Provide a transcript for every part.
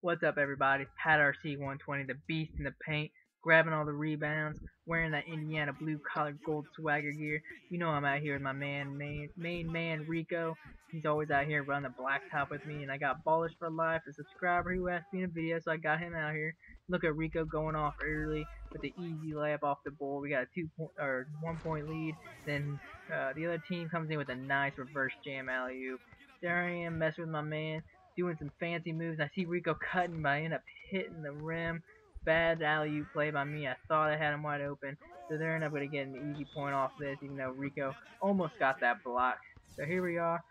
What's up, everybody? PatRC120, the beast in the paint, grabbing all the rebounds, wearing that Indiana blue-collar gold swagger gear. You know I'm out here with my main man, Rico. He's always out here running the blacktop with me, and I got Ballers for Life, a subscriber who asked me in a video, so I got him out here. Look at Rico going off early with the easy layup off the board. We got a 1-point lead. Then the other team comes in with a nice reverse jam alley-oop. There I am, messing with my man, doing some fancy moves. I see Rico cutting, but I end up hitting the rim. Bad alley-oop play by me. I thought I had him wide open, so they're end up going to get an easy point off this, even though Rico almost got that block. So here we are,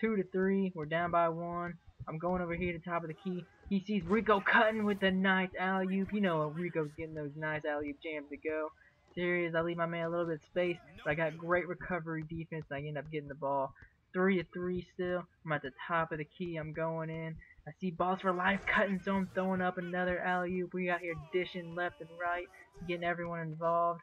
2-3. We're down by 1. I'm going over here to top of the key. He sees Rico cutting with the nice alley-oop. You know Rico's getting those nice alley-oop jams to go. Serious, I leave my man a little bit of space, but I got great recovery defense, and I end up getting the ball. 3-3 still. I'm at the top of the key. I'm going in. I see Balls for Life cutting, so I'm throwing up another alley-oop. We out here dishing left and right, getting everyone involved.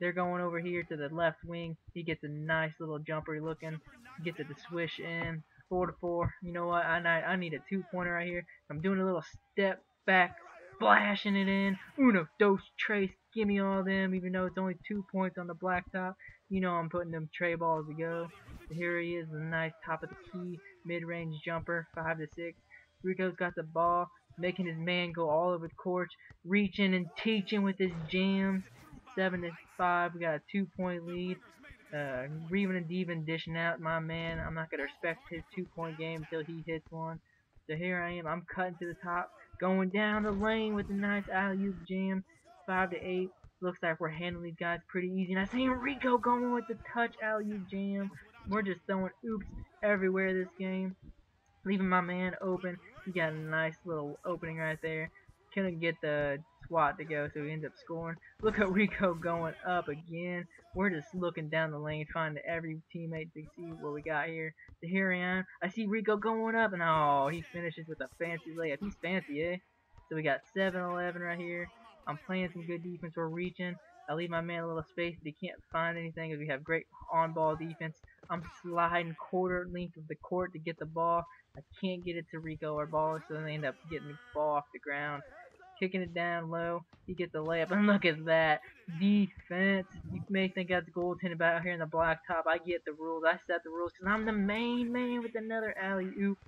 They're going over here to the left wing. He gets a nice little jumper looking. He gets it to swish in. 4-4. You know what? I need a 2-pointer right here. I'm doing a little step back, splashing it in. Uno, dos, tres. Give me all of them, even though it's only 2 points on the blacktop. You know I'm putting them tray balls to go. Here he is, a nice top of the key, mid-range jumper, 5-6. Rico's got the ball, making his man go all over the court, reaching and teaching with his jams. 7-5, we got a 2-point lead. Reaving and deaving, dishing out my man. I'm not gonna respect his 2-point game until he hits one. So here I am, I'm cutting to the top, going down the lane with a nice alley-oop jam. 5-8. Looks like we're handling these guys pretty easy. And I see Rico going with the touch alley-oop jam. We're just throwing oops everywhere this game, leaving my man open. He got a nice little opening right there. Couldn't get the swat to go, so he ends up scoring. Look at Rico going up again. We're just looking down the lane, trying to every teammate to see what we got here. So here I am. I see Rico going up, and oh, he finishes with a fancy layup. He's fancy, eh? So we got 7-11 right here. I'm playing some good defense. We're reaching. I leave my man a little space, but he can't find anything because we have great on-ball defense. I'm sliding quarter length of the court to get the ball. I can't get it to Rico or Baller, so they end up getting the ball off the ground. Kicking it down low. He gets the layup, and look at that. Defense. You may think that's goaltending, but out here in the blacktop, I get the rules. I set the rules because I'm the main man with another alley-oop.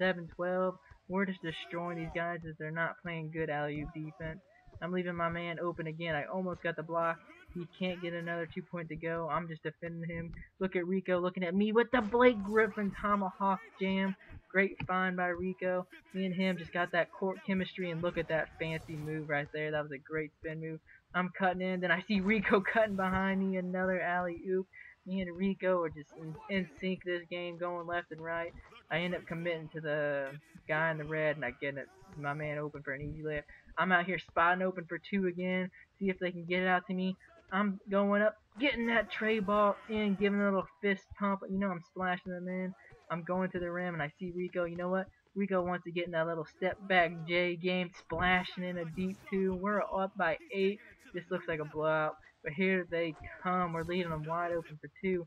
7-12. We're just destroying these guys as they're not playing good alley-oop defense. I'm leaving my man open again. I almost got the block. He can't get another 2-point to go. I'm just defending him. Look at Rico looking at me with the Blake Griffin tomahawk jam. Great find by Rico. Me and him just got that court chemistry, and look at that fancy move right there. That was a great spin move. I'm cutting in, then I see Rico cutting behind me. Another alley-oop. Me and Rico are just in sync this game, going left and right. I end up committing to the guy in the red, and I get it, my man open for an easy layup. I'm out here spotting open for 2 again, see if they can get it out to me. I'm going up, getting that tray ball in, giving a little fist pump. You know, I'm splashing them in. I'm going to the rim, and I see Rico. You know what? Rico wants to get in that little step back J game, splashing in a deep 2. We're up by 8. This looks like a blowout, but here they come. We're leaving them wide open for 2.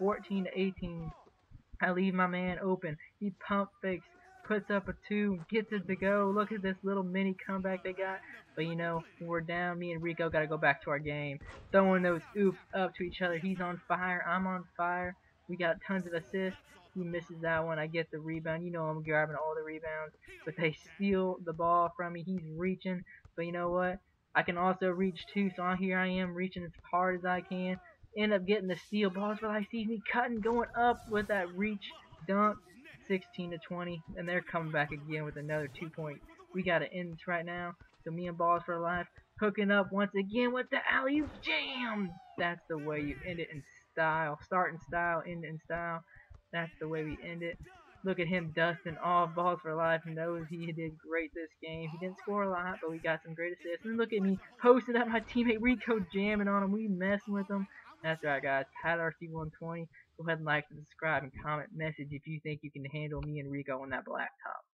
14-18. I leave my man open. He pump fakes, puts up a 2, gets it to go. Look at this little mini comeback they got. But you know, when we're down, me and Rico got to go back to our game, throwing those oops up to each other. He's on fire, I'm on fire. We got tons of assists. He misses that one. I get the rebound. You know I'm grabbing all the rebounds, but they steal the ball from me. He's reaching, but you know what? I can also reach too, so here I am reaching as hard as I can. End up getting the steal. Balls for Life sees me cutting, going up with that reach dunk. 16-20, and they're coming back again with another 2-point. We gotta end this right now. So me and Balls for Life hooking up once again with the alley-oop jam. That's the way you end it in style. Start in style, end in style. That's the way we end it. Look at him dusting off. Balls for Life knows he did great this game. He didn't score a lot, but we got some great assists. And look at me posting up my teammate Rico, jamming on him. We messing with him. That's right, guys. PatRC120. Go ahead and like, subscribe, and comment message if you think you can handle me and Rico on that blacktop.